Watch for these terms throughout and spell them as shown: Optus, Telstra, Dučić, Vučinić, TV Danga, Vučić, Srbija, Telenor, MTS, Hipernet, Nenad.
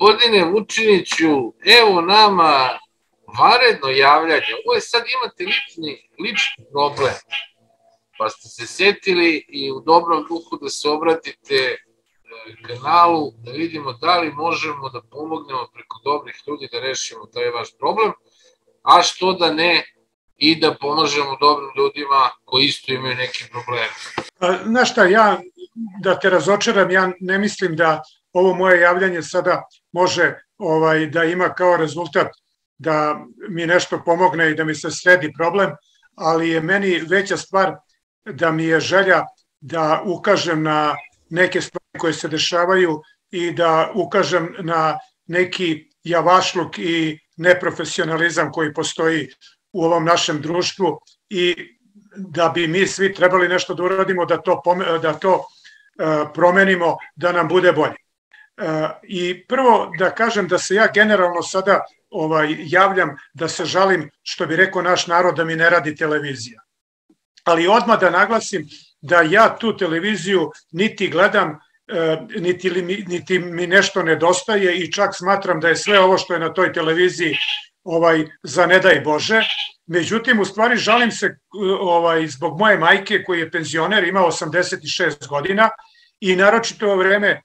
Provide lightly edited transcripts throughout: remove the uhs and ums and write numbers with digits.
Gospodine Vučiniću, evo nama varedno javljanje. Ovo je sad, imate lični problem, pa ste se sjetili i u dobrom duhu da se obratite kanalu, da vidimo da li možemo da pomognemo preko dobrih ljudi da rešimo taj vaš problem, a što da ne i da pomažemo dobrim ljudima koji isto imaju neke probleme. Znaš šta, ja da te razočaram, ja ne mislim da ovo moje javljanje sada može da ima kao rezultat da mi nešto pomogne i da mi se sredi problem, ali je meni veća stvar da mi je želja da ukažem na neke stvari koje se dešavaju i da ukažem na neki javašluk i neprofesionalizam koji postoji u ovom našem društvu i da bi mi svi trebali nešto da uradimo da to promenimo, da nam bude bolje. I prvo da kažem da se ja generalno sada javljam da se žalim, što bi rekao naš narod, da mi ne radi televizija. Ali odmah da naglasim da ja tu televiziju niti gledam, niti mi nešto nedostaje i čak smatram da je sve ovo što je na toj televiziji za ne daj Bože. Međutim, u stvari žalim se zbog moje majke koji je penzioner, ima 86 godina i naročito u vreme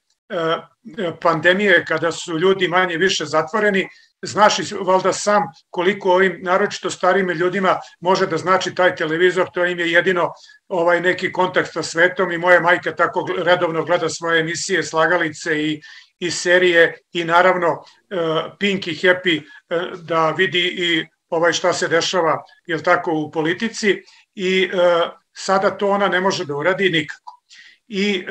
pandemije kada su ljudi manje više zatvoreni, znaš valjda sam koliko ovim naročito starim ljudima može da znači taj televizor, to im je jedino neki kontakt sa svetom i moja majka tako redovno gleda svoje emisije, slagalice i serije i naravno Pink i Happy da vidi i šta se dešava u politici i sada to ona ne može da uradi nikako. I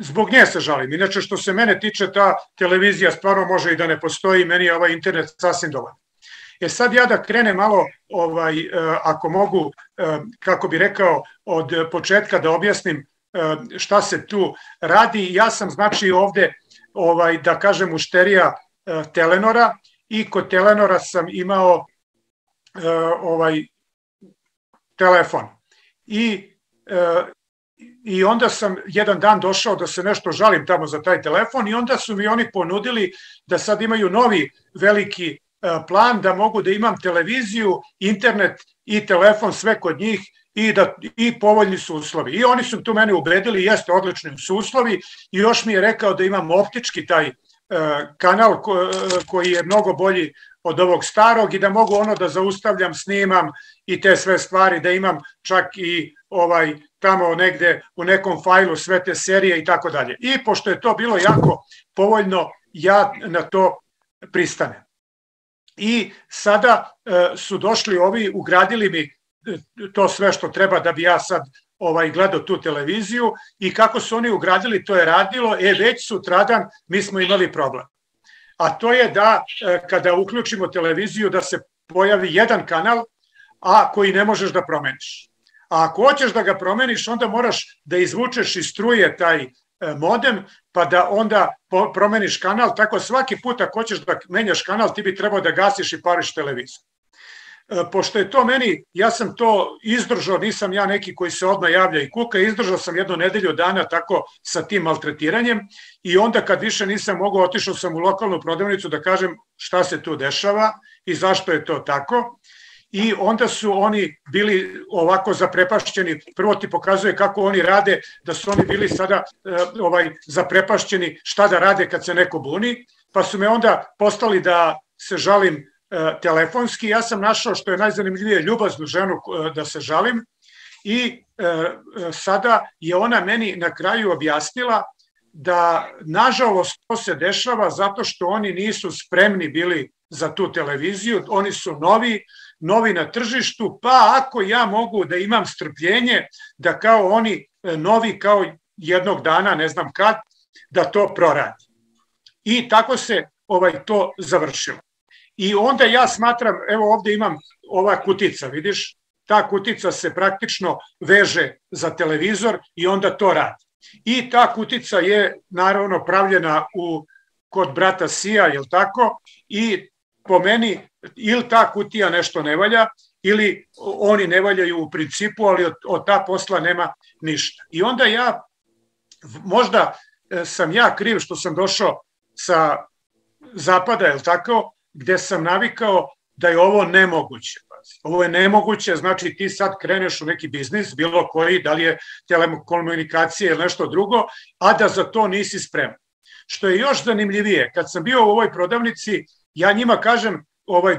zbog nje se žalim. Inače, što se mene tiče, ta televizija stvarno može i da ne postoji, meni je ovaj internet sasvim dovoljan. E sad ja da krenem malo, ako mogu, kako bi rekao, od početka da objasnim šta se tu radi. Ja sam znači ovde, da kažem, mušterija Telenora i kod Telenora sam imao telefon. I onda sam jedan dan došao da se nešto žalim tamo za taj telefon i onda su mi oni ponudili da sad imaju novi veliki plan, da mogu da imam televiziju, internet i telefon sve kod njih i povoljni su uslovi. I oni su tu mene ubedili, jeste, odlični su uslovi i još mi je rekao da imam optički taj kanal koji je mnogo bolji od ovog starog i da mogu ono da zaustavljam, snimam i te sve stvari, da imam čak i tamo negde u nekom fajlu sve te serije i tako dalje. I pošto je to bilo jako povoljno, ja na to pristanem. I sada su došli ovi, ugradili mi to sve što treba da bi ja sad gledao tu televiziju i kako su oni ugradili, to je radilo, već sutradan mi smo imali problem. A to je da kada uključimo televiziju da se pojavi jedan kanal, a koji ne možeš da promeniš. A ako hoćeš da ga promeniš, onda moraš da izvučeš iz struje taj modem, pa da onda promeniš kanal. Tako svaki put ako hoćeš da menjaš kanal, ti bi trebao da gasiš i pališ televizor. Pošto je to meni, ja sam to izdržao, nisam ja neki koji se odmah javlja i kuka, izdržao sam jednu nedelju dana tako sa tim maltretiranjem i onda kad više nisam mogao, otišao sam u lokalnu prodavnicu da kažem šta se tu dešava i zašto je to tako. I onda su oni bili ovako zaprepašćeni, prvo ti pokazuje kako oni rade, da su oni bili sada zaprepašćeni šta da rade kad se neko buni, pa su me onda poslali da se žalim telefonski. Ja sam našao, što je najzanimljivije, ljubaznu ženu da se žalim i sada je ona meni na kraju objasnila da nažalost to se dešava zato što oni nisu spremni bili za tu televiziju, oni su novi na tržištu, pa ako ja mogu da imam strpljenje da kao oni novi, kao jednog dana, ne znam kad, da to proradi. I tako se to završilo. I onda ja smatram, evo ovdje imam ova kutica, vidiš, ta kutica se praktično veže za televizor i onda to radi. I ta kutica je naravno pravljena kod brata Sija, jel tako, i po meni ili ta kutija nešto ne valja ili oni ne valjaju u principu, ali od ta posla nema ništa. I onda ja, možda sam ja kriv što sam došao sa zapada, je li tako, gde sam navikao da je ovo nemoguće. Ovo je nemoguće, znači ti sad kreneš u neki biznis, bilo koji, da li je telekomunikacije ili nešto drugo, a da za to nisi spreman. Što je još zanimljivije, kad sam bio u ovoj prodavnici, ja njima kažem,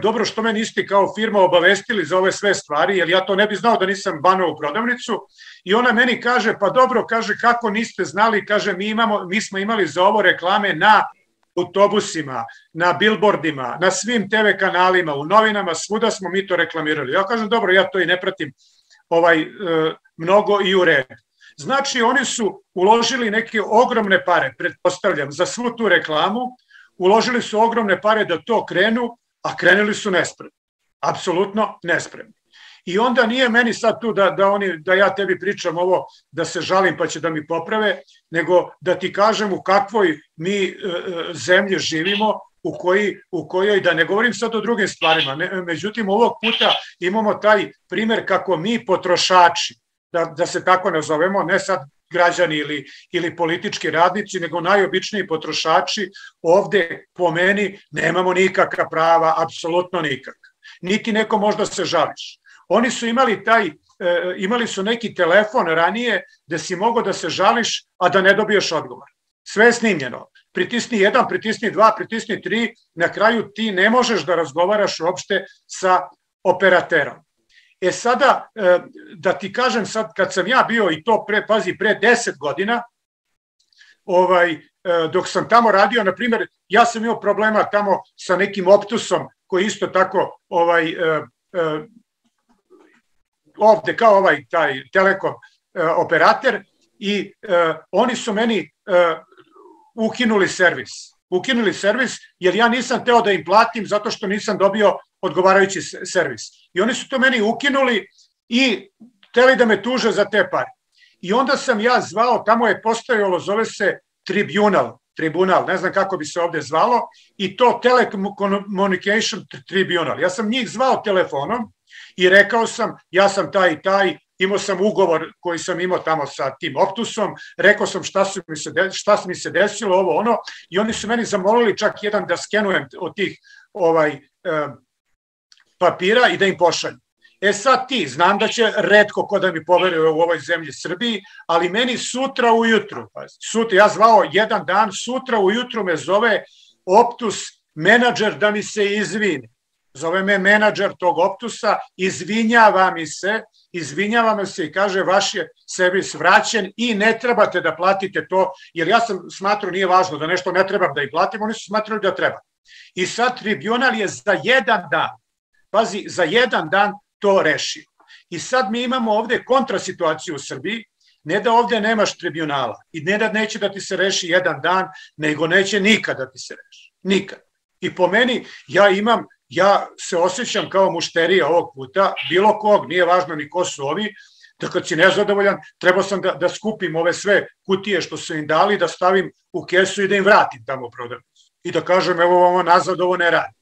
dobro što me niste kao firma obavestili za ove sve stvari, jer ja to ne bi znao da nisam banao u prodavnicu, i ona meni kaže, pa dobro, kaže, kako niste znali, kaže, mi smo imali za ovo reklame na autobusima, na bilbordima, na svim TV kanalima, u novinama, svuda smo mi to reklamirali. Ja kažem, dobro, ja to i ne pratim mnogo i u redu. Znači, oni su uložili neke ogromne pare, pretpostavljam, za svu tu reklamu, uložili su ogromne pare da to krenu, a krenuli su nespremni, apsolutno nespremni. I onda nije meni sad tu da ja tebi pričam ovo, da se žalim pa će da mi poprave, nego da ti kažem u kakvoj mi zemlji živimo, u kojoj, da ne govorim sad o drugim stvarima, međutim ovog puta imamo taj primer kako mi potrošači, da se tako nazovemo, ne sad građani ili politički radnici, nego najobičniji potrošači, ovde po meni nemamo nikakva prava, apsolutno nikakva. Niti neko možda se žališ. Oni su imali neki telefon ranije gde si mogao da se žališ, a da ne dobiješ odgovor. Sve je snimljeno. Pritisni 1, pritisni 2, pritisni 3, na kraju ti ne možeš da razgovaraš uopšte sa operaterom. E sada, da ti kažem sad, kad sam ja bio i to pre 10 godina, dok sam tamo radio, na primjer, ja sam imao problema tamo sa nekim Optusom, koji isto tako ovde kao taj telekom operater, i oni su meni ukinuli servis, jer ja nisam teo da im platim zato što nisam dobio odgovarajući servis. I oni su to meni ukinuli i hteli da me tuže za te pare. I onda sam ja zvao, tamo je postojalo, zove se Tribunal, ne znam kako bi se ovde zvalo, i to Telecommunication Tribunal. Ja sam njih zvao telefonom i rekao sam, ja sam taj i taj, imao sam ugovor koji sam imao tamo sa tim Optusom, rekao sam šta mi se desilo, ovo ono, i oni su meni zamolili čak jedan da skenujem od tih papira i da im pošaljem. E sad ti, znam da će retko ko da mi poveruje u ovoj zemlji Srbiji, ali meni sutra ujutru, ja zvao jedan dan, sutra ujutru me zove Optus menadžer da mi se izvini. Zove me menadžer tog Optusa, izvinjava mi se i kaže, vaš je servis vraćen i ne trebate da platite to, jer ja sam smatrao nije važno da nešto ne trebam da i platim, oni su smatrali da treba. I sad tribunal je za jedan dan, pazi, za jedan dan to rešio. I sad mi imamo ovde kontrasituaciju u Srbiji, ne da ovde nemaš tribunala i ne da neće da ti se reši jedan dan, nego neće nikad da ti se reši. Nikad. I po meni, ja se osjećam kao mušterija ovog puta, bilo kog, nije važno ni ko su ovi, da kad si nezadovoljan, trebao sam da skupim ove sve kutije što su im dali, da stavim u kesu i da im vratim tamo u prodavnicu. I da kažem, evo ovo nazad, ovo ne radi.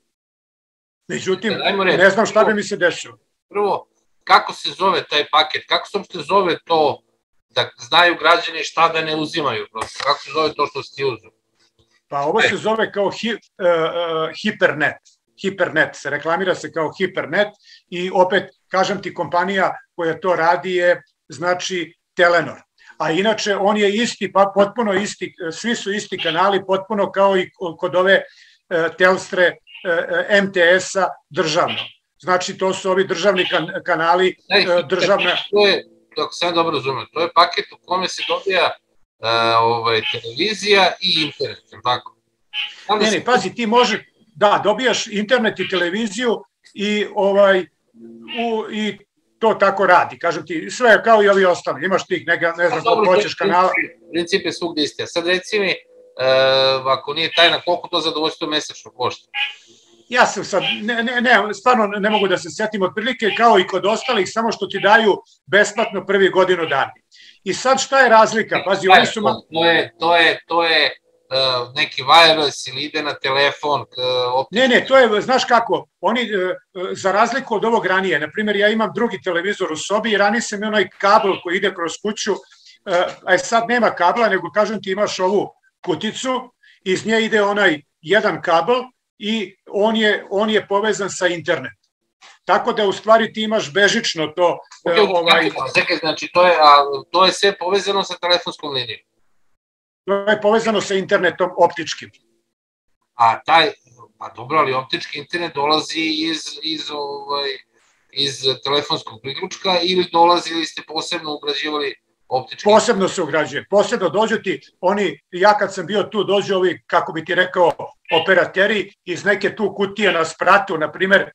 Međutim, ne znam šta bi mi se desilo. Prvo, kako se zove taj paket? Kako se uopšte zove to da znaju građani šta da ne uzimaju? Kako se zove to što ste uzeli? Pa ovo se zove kao Hipernet, reklamira se kao Hipernet, i opet, kažem ti, kompanija koja to radi je, znači, Telenor. A inače, on je isti, pa potpuno isti, svi su isti kanali, potpuno kao i kod ove Telstre, MTS-a, državno. Znači, to su ovi državni kanali, državna... Dok sam dobro razumio, to je paket u kome se dobija televizija i internet, tako? Ne, pazi, ti možeš... Da, dobijaš internet i televiziju i to tako radi. Kažem ti, sve kao i ovi ostali. Imaš tih, ne znam kako hoćeš kanala. Princip je svugde isti. A sad reci mi, ako nije tajna, koliko to zadovoljstvo mesečno košta? Ja sam sad, stvarno ne mogu da se sjetim, otprilike kao i kod ostalih, samo što ti daju besplatno prvi godinu dana. I sad šta je razlika? Pazi, oni su... To je... neki wireless ili ide na telefon. Ne, to je, znaš kako, oni, za razliku od ovog ranije, na primjer, ja imam drugi televizor u sobi i ranije sam i onaj kabel koji ide kroz kuću, a sad nema kabla, nego kažem ti imaš ovu kuticu, iz nje ide onaj jedan kabel i on je povezan sa internetom. Tako da u stvari ti imaš bežično to. Znači to je sve povezano sa telefonskom linijom. To je povezano sa internetom optičkim. A taj, pa dobro, ali optički internet dolazi iz telefonskog priključka ili dolazi ili ste posebno ugrađivali optički? Posebno se ugrađuje, posebno dođu ti, oni, ja kad sam bio tu, dođu ovi, kako bi ti rekao, operateri iz neke tu kutije na spratu, na primjer,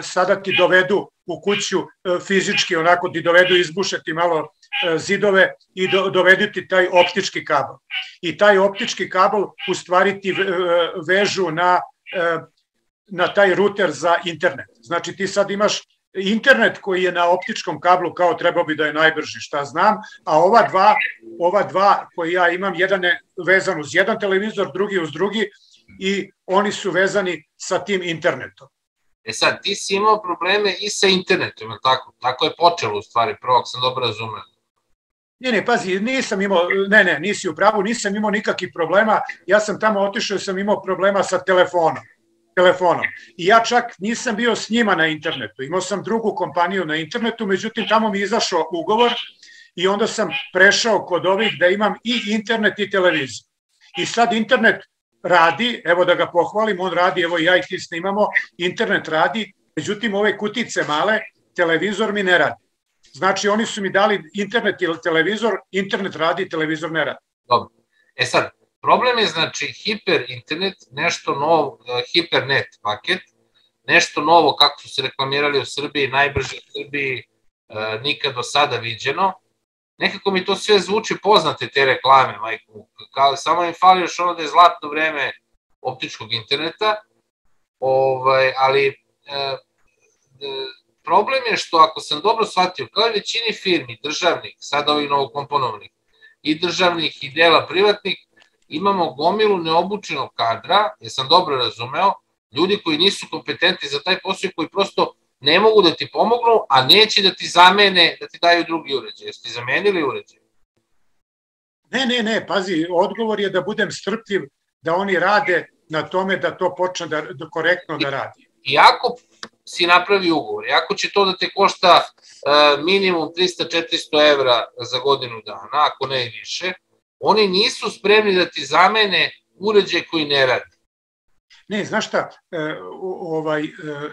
sada ti dovedu u kuću fizički, onako ti dovedu, izbušati malo zidove i dovedu ti taj optički kabel. I taj optički kabel u stvari ti vežu na taj ruter za internet. Znači ti sad imaš internet koji je na optičkom kablu, kao trebao bi da je najbrži, šta znam, a ova dva koje ja imam, jedan je vezan uz jedan televizor, drugi uz drugi i oni su vezani sa tim internetom. E sad, ti si imao probleme i sa internetom, tako je počelo u stvari, prvo ako sam dobro razumio. Ne, pazi, nisi u pravu, nisam imao nikakvih problema, ja sam tamo otišao i sam imao problema sa telefonom. I ja čak nisam bio s njima na internetu, imao sam drugu kompaniju na internetu, međutim tamo mi je izašao ugovor i onda sam prešao kod ovih da imam i internet i televiziju. I sad internet radi, evo da ga pohvalim, on radi, evo ja i ti snimamo, internet radi, međutim ove kutice male, televizor mi ne radi. Znači oni su mi dali internet ili televizor, internet radi, televizor ne radi. Dobro, e sad, problem je znači hiperinternet, nešto novo, hipernet paket, nešto novo kako su se reklamirali u Srbiji, najbrže u Srbiji, nikad do sada viđeno. Nekako mi to sve zvuči poznate te reklame, majku, samo im fali još ono da je zlatno vreme optičkog interneta, ali problem je što ako sam dobro shvatio, kao i većini firmi, državnih, sada ovih novokomponovnih, i državnih i dela privatnih, imamo gomilu neobučenog kadra, jer sam dobro razumeo, ljudi koji nisu kompetentni za taj posao i koji prosto ne mogu da ti pomognu, a neće da ti zamene, da ti daju drugi uređaj. Jeste ti zamenili uređaj? Ne, pazi, odgovor je da budem strpljiv, da oni rade na tome da to počne korektno da radi. I ako si napravi ugovor, i ako će to da te košta minimum 300-400 evra za godinu dana, ako ne i više, oni nisu spremni da ti zamene uređaj koji ne radi. Ne, znaš šta,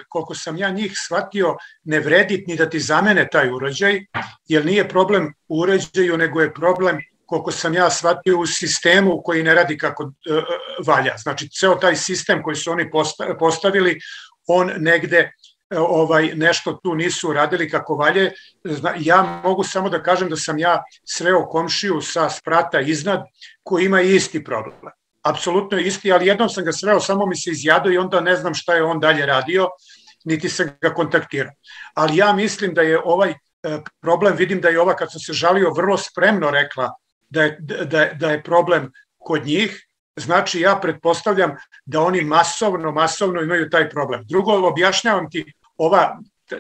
koliko sam ja njih shvatio, ne vredi ni da ti zamene taj uređaj, jer nije problem u uređaju, nego je problem, koliko sam ja shvatio, u sistemu koji ne radi kako valja. Znači, ceo taj sistem koji su oni postavili, on negde nešto tu nisu uradili kako valje. Ja mogu samo da kažem da sam ja sreo komšiju sa sprata iznad koji ima isti problem. Apsolutno isti, ali jednom sam ga sreo, samo mi se izjadao i onda ne znam šta je on dalje radio, niti sam ga kontaktirao. Ali ja mislim da je ovaj problem, vidim da je ova kad sam se žalio vrlo spremno rekla da je problem kod njih, znači ja pretpostavljam da oni masovno imaju taj problem. Drugo, objašnjavam ti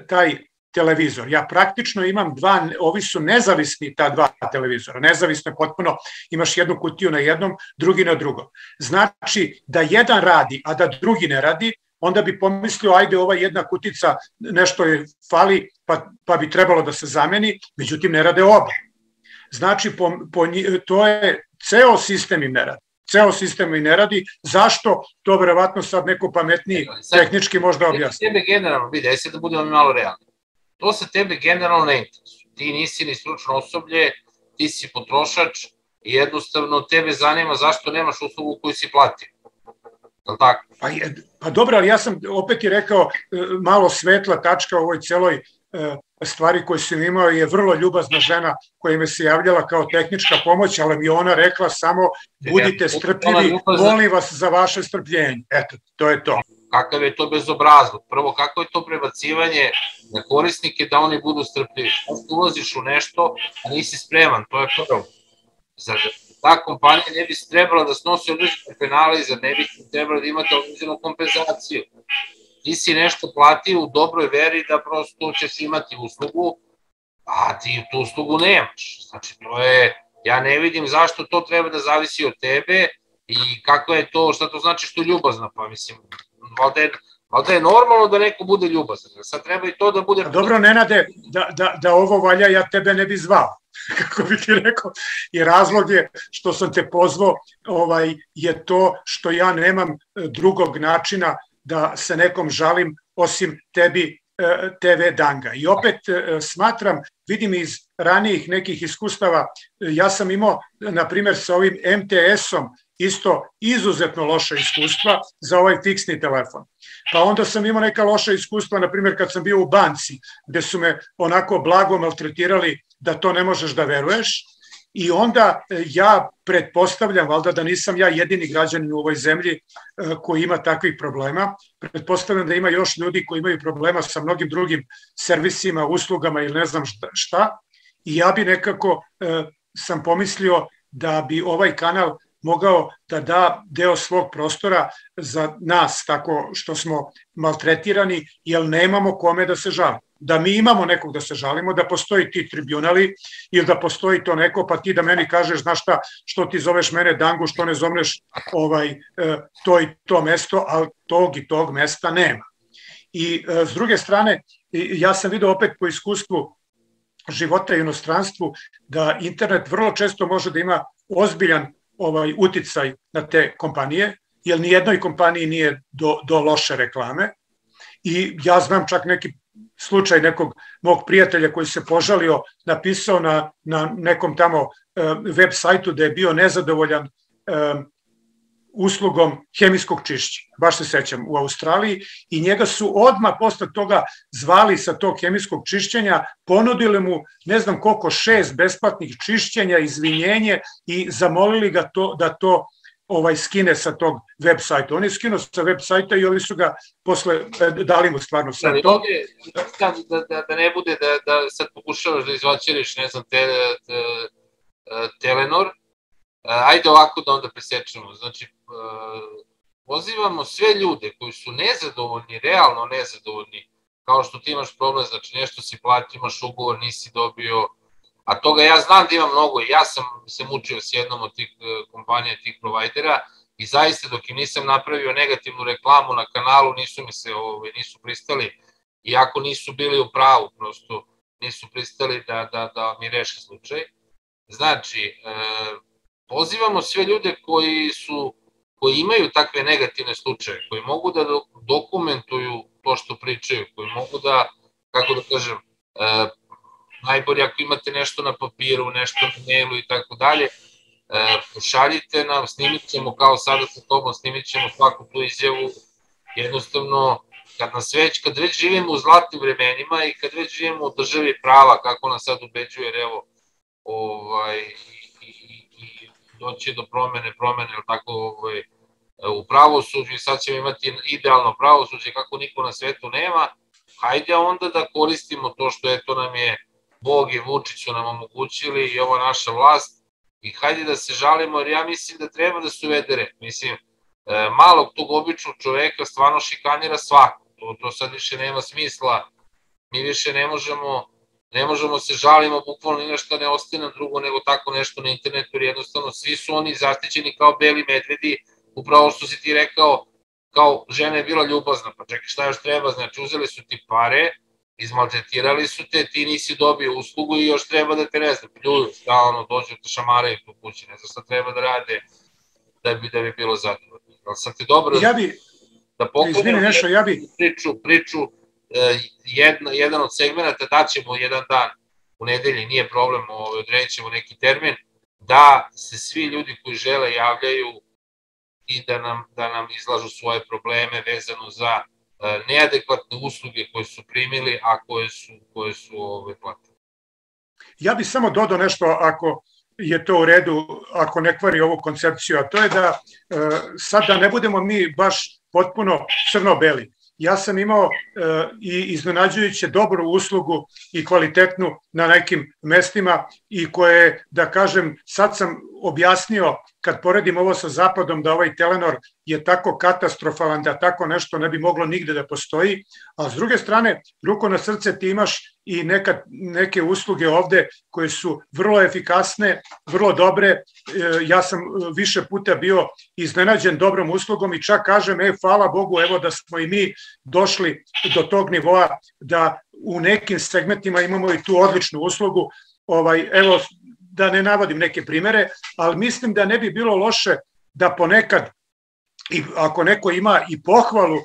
taj televizor. Ja praktično imam dva, ovi su nezavisni ta dva televizora, nezavisno je potpuno, imaš jednu kutiju na jednom, drugi na drugom. Znači da jedan radi, a da drugi ne radi, onda bi pomislio ajde ova jedna kutica nešto je fali, pa bi trebalo da se zameni, međutim ne rade oba. Znači to je, ceo sistem im ne radi. Ceo sistem i ne radi, zašto to verovatno sad neko pametniji tehnički možda objasni. Tebe generalno, vidi, ajde da budemo malo realni, to se tebe generalno ne interesuje, ti nisi ni stručno osoblje, ti si potrošač i jednostavno tebe zanima zašto nemaš uslugu koju si platio. Pa dobro, ali ja sam opet i rekao, malo svetla tačka u ovoj celoj stvari koje sam imao je vrlo ljubazna žena koja me se javljala kao tehnička pomoć, ali mi je ona rekla samo budite strpljivi, molim vas za vaše strpljenje. Eto, to je to. Kakav je to bezobrazluk? Prvo, kako je to prebacivanje na korisnike da oni budu strpljivi? Ulaziš u nešto, a nisi spreman, to je prvo. Zar ta kompanija ne bi trebala da snosi određene penale i zar ne bi trebala da imate određenu kompenzaciju? Ti si nešto platio u dobroj veri da prosto ćeš imati uslugu, a ti tu uslugu nemaš. Znači, ja ne vidim zašto to treba da zavisi od tebe, i kako je to, šta to znači što je ljubazna, pa mislim, valjda je normalno da neko bude ljubazan, sad treba i to da bude... Dobro, Nenade, da ovo valja, ja tebe ne bi zvao, kako bi ti rekao, i razlog je što sam te pozvao, je to što ja nemam drugog načina da se nekom žalim, osim tebi, TV Danga. I opet smatram, vidim iz ranijih nekih iskustava, ja sam imao, na primjer, sa ovim MTS-om isto izuzetno loša iskustva za ovaj fiksni telefon. Pa onda sam imao neka loša iskustva, na primjer, kad sam bio u banci, gde su me onako blago maltretirali da to ne možeš da veruješ. I onda ja pretpostavljam, valjda da nisam ja jedini građanin u ovoj zemlji koji ima takvih problema, pretpostavljam da ima još ljudi koji imaju problema sa mnogim drugim servisima, uslugama ili ne znam šta, i ja bi nekako sam pomislio da bi ovaj kanal mogao da da deo svog prostora za nas, tako što smo maltretirani, jer nemamo kome da se žalimo. Da mi imamo nekog da se žalimo, da postoji ti tribunali ili da postoji to neko, pa ti da meni kažeš, znaš šta, što ti zoveš mene Dangu, što ne zoveš to i to mesto, ali tog i tog mesta nema. I s druge strane, ja sam vidio opet po iskustvu života i inostranstvu da internet vrlo često može da ima ozbiljan uticaj na te kompanije, jer nijednoj kompaniji nije do loše reklame. I ja znam čak neki slučaj nekog mog prijatelja koji se požalio, napisao na nekom tamo web sajtu da je bio nezadovoljan uslugom hemijskog čišćenja, baš se sećam, u Australiji, i njega su odmah posle toga zvali sa tog hemijskog čišćenja, ponudili mu ne znam koliko 6 besplatnih čišćenja, izvinjenje, i zamolili ga da to skine sa tog web sajta. On je skinuo sa web sajta i ovi su ga posle, dali mu stvarno sve to. Da ne bude da sad pokušavaš da izvlačiriš, ne znam, Telenor, ajde ovako da onda presečemo. Znači, pozivamo sve ljude koji su nezadovoljni, realno nezadovoljni, kao što ti imaš problem, znači nešto si platio, imaš ugovor, nisi dobio, a toga ja znam da ima mnogo, ja sam se mučio s jednom od tih kompanija, tih provajdera, i zaista dok im nisam napravio negativnu reklamu na kanalu, nisu pristali, iako nisu bili u pravu, prosto nisu pristali da mi reše slučaj. Znači, pozivamo sve ljude koji imaju takve negativne slučaje, koji mogu da dokumentuju to što pričaju, koji mogu da, kako da kažem, najbolje ako imate nešto na papiru, nešto na mailu i tako dalje, pošaljite nam, snimit ćemo kao sada sa tobom, snimit ćemo svaku tu izjavu. Jednostavno, kad već živimo u zlatnim vremenima i kad već živimo u državi prava, kako nas sad ubeđuje, jer evo, i doći do promene, ili tako, u pravosuđu, i sad ćemo imati idealno pravosuđe, kako niko na svetu nema, hajde onda da koristimo to što nam je Bog i Vučić su nam omogućili i ova naša vlast, i hajde da se žalimo, jer ja mislim da treba da se uvede red. Mislim, malog tog običnog čoveka stvarno šikanira svako. To sad više nema smisla. Mi više ne možemo se žalimo, bukvalno ništa ne ostaje nam drugo nego tako nešto na internetu, jer jednostavno svi su oni zaštićeni kao beli medvedi, upravo što si ti rekao, kao žena je bila ljubazna, pa čekaj šta još treba, znači uzeli su ti pare, izmaltretirali su te, ti nisi dobio uslugu i još treba da te, ne znam, pljuju, stalno dođu te šamaraju po kući, ne znam šta treba da rade da bi bilo zadovoljno. Ali sad ti dobro... Ja bi, izvini nešto, ja bi... Priču, jedan od segmenta daćemo jedan dan u nedelji, nije problem, odredit ćemo neki termin, da se svi ljudi koji žele javljaju i da nam izlažu svoje probleme vezano za neadekvatne usluge koje su primili, a koje su platili. Ja bih samo dodao nešto, ako je to u redu, ako ne kvari ovu koncepciju, a to je da sada ne budemo mi baš potpuno crno-beli. Ja sam imao i iznenađujuće dobru uslugu i kvalitetnu na nekim mestima i koje, da kažem, sad sam objasnio kad poredim ovo sa Zapadom, da ovaj Telenor je tako katastrofalan, da tako nešto ne bi moglo nigde da postoji, ali s druge strane, ruku na srce, ti imaš i neke usluge ovde koje su vrlo efikasne, vrlo dobre. Ja sam više puta bio iznenađen dobrom uslugom i čak kažem, hvala Bogu, evo da smo i mi došli do tog nivoa da u nekim segmentima imamo i tu odličnu uslugu. Evo, da ne navodim neke primere, ali mislim da ne bi bilo loše da ponekad, ako neko ima i pohvalu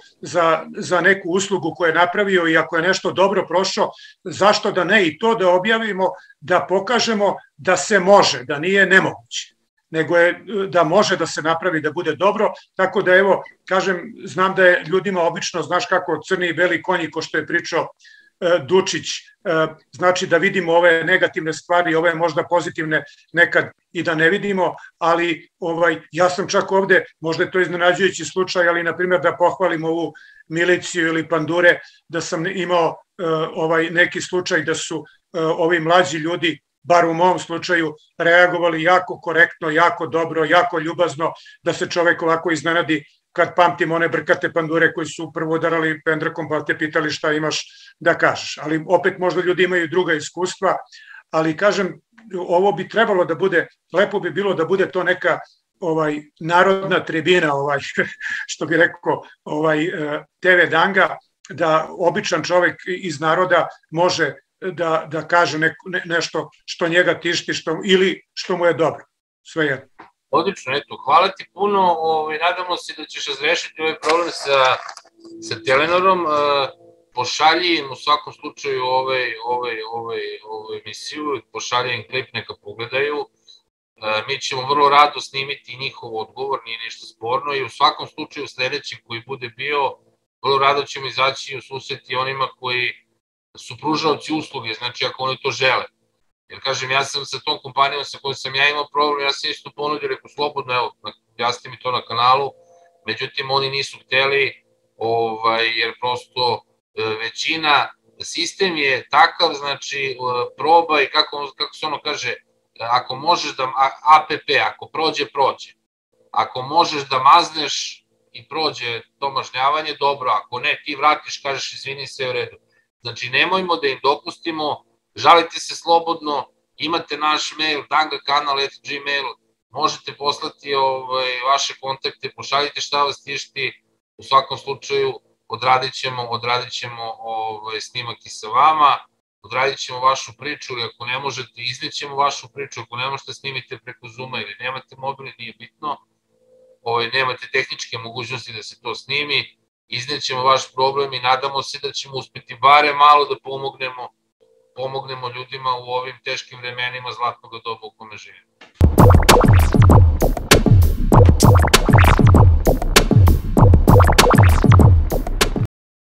za neku uslugu koju je napravio i ako je nešto dobro prošao, zašto da ne i to da objavimo, da pokažemo da se može, da nije nemoguće, nego da može da se napravi, da bude dobro. Tako da evo, kažem, znam da je ljudima obično, znaš kako, crni i beli konji, ko što je pričao Dučić, znači da vidimo ove negativne stvari, ove možda pozitivne nekad i da ne vidimo, ali ja sam čak ovde, možda je to iznenađujući slučaj, ali na primjer da pohvalim ovu miliciju ili pandure, da sam imao neki slučaj da su ovi mlađi ljudi, bar u mom slučaju, reagovali jako korektno, jako dobro, jako ljubazno, da se čovek ovako iznenadi kad pamtim one brkate pandure koji su prvo udarali pendrekom pa te pitali šta imaš da kažeš. Ali opet možda ljudi imaju druga iskustva, ali kažem, ovo bi trebalo da bude, lepo bi bilo da bude to neka narodna tribina, što bi rekao TV Danga, da običan čovek iz naroda može da kaže nešto što njega tišti ili što mu je dobro. Sve jedno. Odlično, eto, hvala ti puno, nadamo se da ćeš razrešiti ovaj problem sa Telenorom, pošalji im u svakom slučaju ovu emisiju, pošalji im klip, neka pogledaju, mi ćemo vrlo rado snimiti njihov odgovor, nije nešto sporno i u svakom slučaju sledećem koji bude bio, vrlo rado ćemo izaći i susreti onima koji su pružaoci usluge, znači ako oni to žele. Jer kažem, ja sam sa tom kompanijom sa kojom sam ja imao problem, ja sam isto ponudio, rekao slobodno, evo, objasni mi to na kanalu, međutim oni nisu hteli, jer prosto većina, sistem je takav, znači proba i kako se ono kaže, ako možeš da, ako prođe, prođe. Ako možeš da mazneš i prođe to mažnjavanje, dobro, ako ne, ti vratiš, kažeš izvini, sve u redu. Znači nemojmo da im dopustimo, žalite se slobodno, imate naš mail, dangakanal@gmail, možete poslati vaše kontakte, pošaljite šta vas tišti, u svakom slučaju odradit ćemo snimak i sa vama, odradit ćemo vašu priču, ili ako ne možete, iznet ćemo vašu priču, ako ne možete snimite preko Zooma ili nemate mobilni, nije bitno, nemate tehničke mogućnosti da se to snimi, iznet ćemo vaš problem i nadamo se da ćemo uspjeti bare malo da pomognemo ljudima u ovim teškim vremenima zlatnog doba u kome živimo.